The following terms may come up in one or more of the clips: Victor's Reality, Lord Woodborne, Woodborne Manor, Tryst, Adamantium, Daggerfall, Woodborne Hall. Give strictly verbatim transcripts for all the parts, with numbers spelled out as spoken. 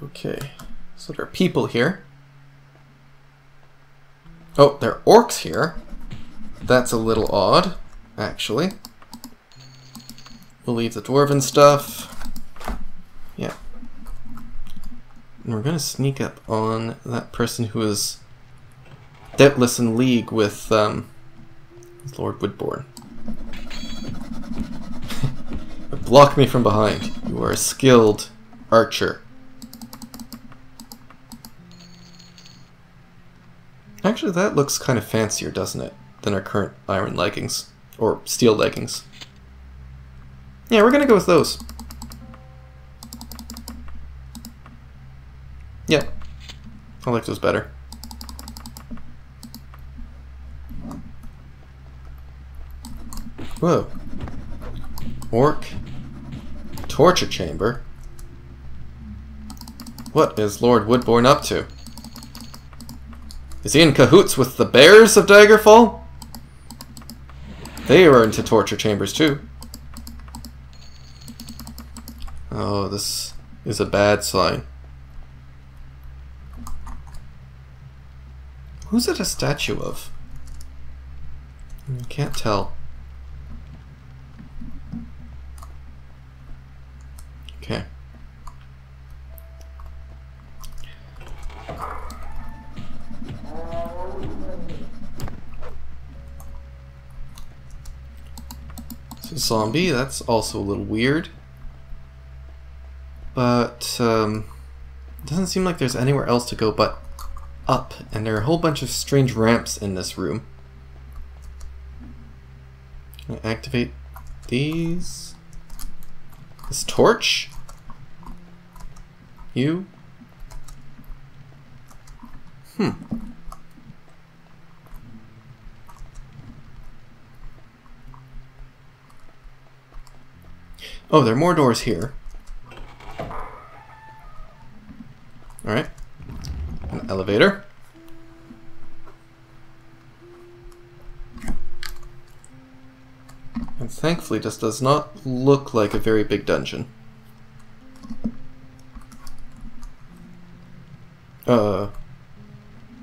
Okay, so there are people here. Oh, there are orcs here. That's a little odd, actually. We'll leave the dwarven stuff. Yeah. And we're gonna sneak up on that person who is doubtless in league with um, Lord Woodborne. Block me from behind. You are a skilled archer. Actually, that looks kind of fancier, doesn't it, than our current iron leggings, or steel leggings. Yeah, we're gonna go with those. Yeah, I like those better. Whoa. Orc. Torture chamber. What is Lord Woodborne up to? Is he in cahoots with the bears of Daggerfall? They are into torture chambers too. Oh, this is a bad sign. Who's it a statue of? You can't tell. Okay. So zombie, that's also a little weird. But um, doesn't seem like there's anywhere else to go but up, and there are a whole bunch of strange ramps in this room. Can I activate these? This torch? You? Hmm. Oh, there are more doors here. Alright. An elevator. And thankfully this does not look like a very big dungeon. Uh,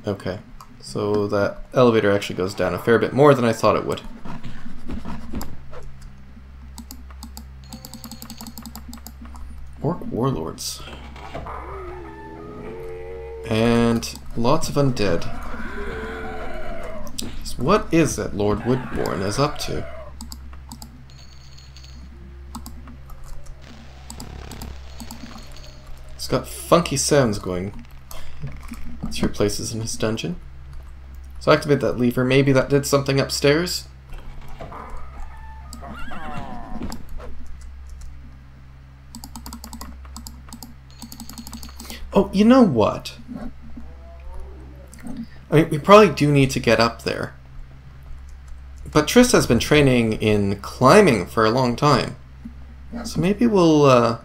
okay, so that elevator actually goes down a fair bit more than I thought it would. Orc warlords. And lots of undead. So what is that Lord Woodborne is up to? It's got funky sounds going through places in his dungeon. So activate that lever. Maybe that did something upstairs. Oh, you know what? I mean, we probably do need to get up there. But Tryst has been training in climbing for a long time. So maybe we'll uh,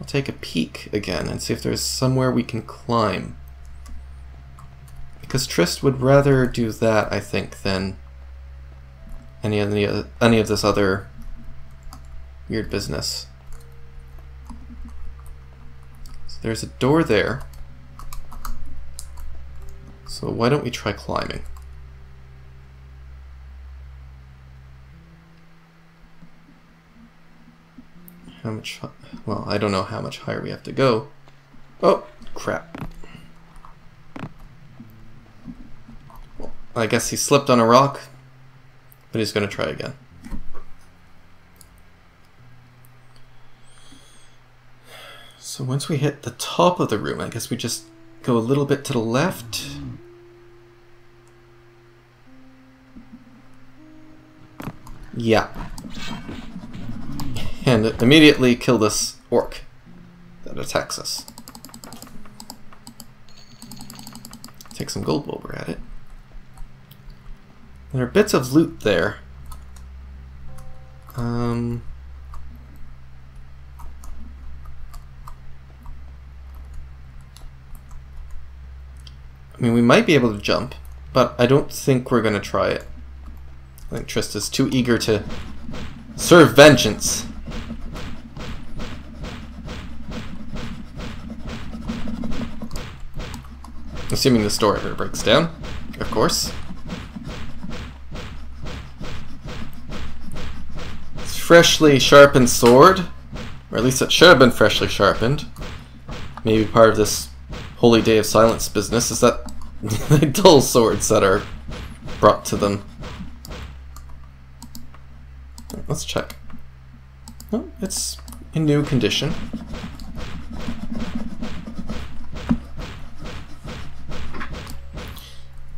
I'll take a peek again and see if there's somewhere we can climb. Because Tryst would rather do that, I think, than any of, the, any of this other weird business. So there's a door there. So why don't we try climbing? How much, well, I don't know how much higher we have to go. Oh, crap. Well, I guess he slipped on a rock, but he's going to try again. So once we hit the top of the room, I guess we just go a little bit to the left. Yeah. And immediately kill this orc that attacks us. Take some gold while we're at it. There are bits of loot there. Um, I mean, we might be able to jump, but I don't think we're going to try it. I think Tryst is too eager to serve vengeance. Assuming the store ever breaks down, of course. It's freshly sharpened sword, or at least it should have been freshly sharpened. Maybe part of this holy day of silence business is that the dull swords that are brought to them. Let's check. Oh, it's in new condition.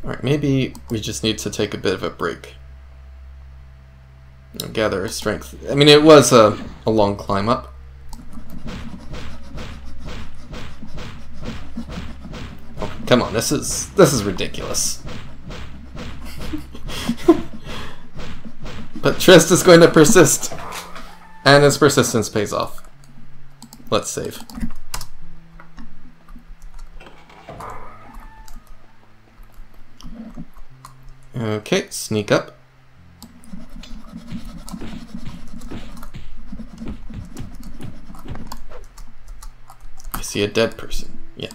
Alright, maybe we just need to take a bit of a break. And gather our strength. I mean, it was a, a long climb up. Oh, come on, this is this is ridiculous. But Tryst is going to persist. And his persistence pays off. Let's save. Okay, sneak up. I see a dead person. Yes.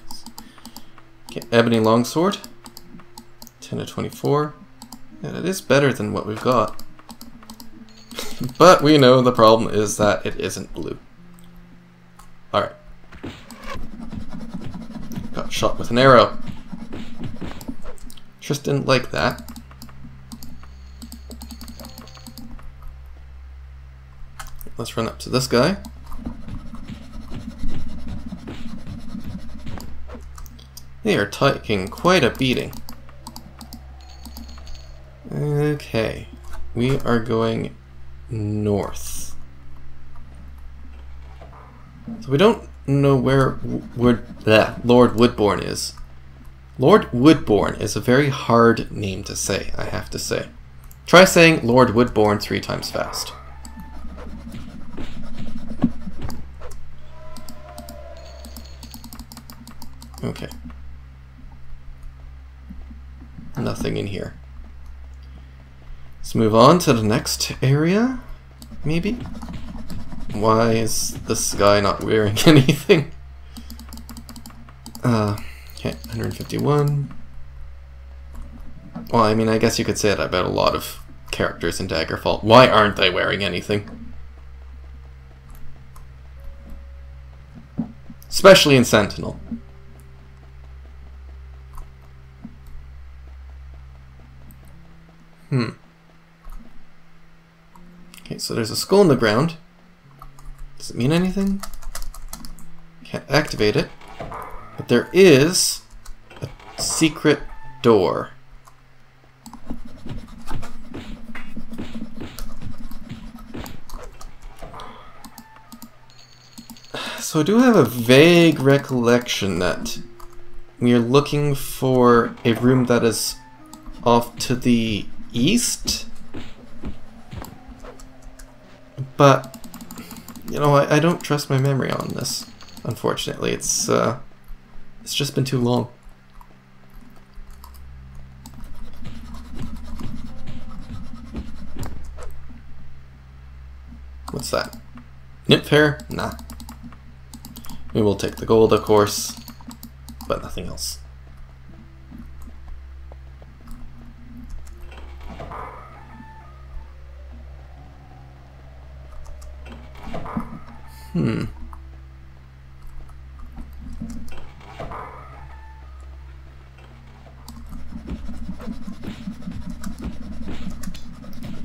Okay, ebony longsword. ten to twenty-four. And it is better than what we've got. But we know the problem is that it isn't blue. Alright. Got shot with an arrow. Tryst didn't like that. Let's run up to this guy. They are taking quite a beating. Okay. We are going north. So we don't know where Wood bleh, Lord Woodborne is. Lord Woodborne is a very hard name to say, I have to say. Try saying Lord Woodborne three times fast. Okay. Nothing in here. Let's move on to the next area, maybe? Why is this guy not wearing anything? Uh, okay, one fifty-one. Well, I mean, I guess you could say that about a lot of characters in Daggerfall. Why aren't they wearing anything? Especially in Sentinel. Hmm. Okay, so there's a skull in the ground. Does it mean anything? Can't activate it. But there is a secret door. So I do have a vague recollection that we are looking for a room that is off to the east. But, you know, I, I don't trust my memory on this, unfortunately. It's, uh, it's just been too long. What's that? Nymph hair? Nah. We will take the gold, of course, but nothing else. Hmm.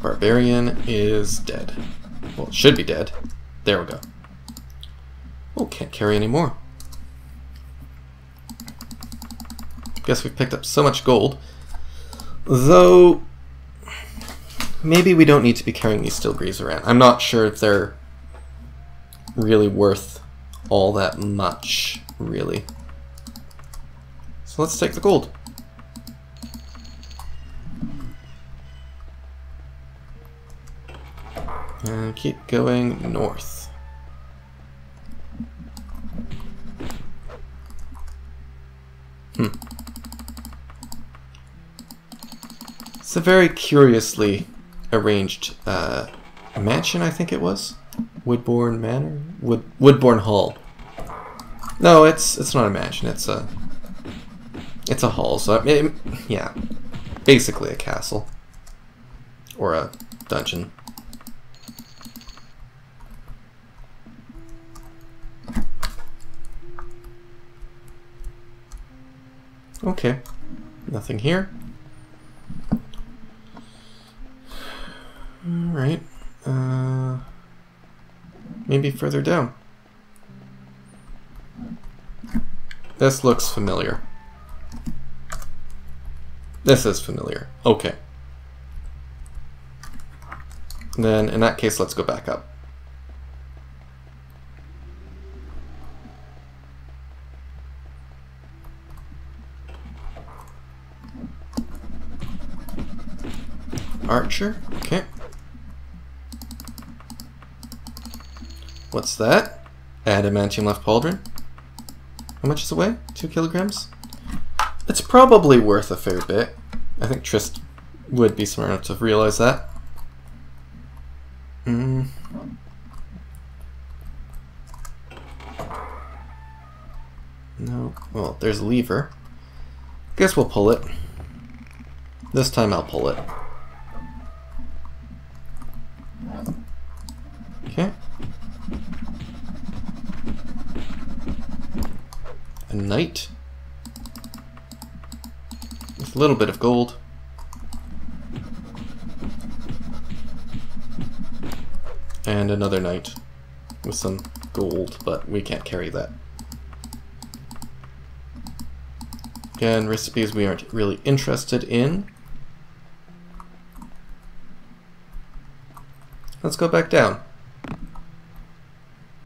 Barbarian is dead. Well, it should be dead. There we go. Oh, can't carry anymore. Guess we've picked up so much gold. Though, maybe we don't need to be carrying these steel greaves around. I'm not sure if they're really worth all that much, really. So let's take the gold. And keep going north. Hmm. It's a very curiously arranged uh, mansion, I think it was. Woodborne Manor? Wood Woodborne Hall. No, it's it's not a mansion, it's a It's a hall, so it, it, yeah, basically a castle or a dungeon. Okay, nothing here. All right, uh, maybe further down. This looks familiar. This is familiar. Okay. Then, in that case, let's go back up. Archer. Okay. What's that? Adamantium left pauldron. How much is it weigh? Two kilograms? It's probably worth a fair bit. I think Tryst would be smart enough to realize that. Mm. No. Well, there's a lever. Guess we'll pull it. This time I'll pull it. Okay. A knight. A little bit of gold. And another knight with some gold, but we can't carry that. Again, recipes we aren't really interested in. Let's go back down.